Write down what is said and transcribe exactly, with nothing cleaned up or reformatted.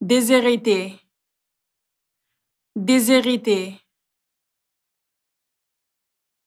Déshériter. Déshériter.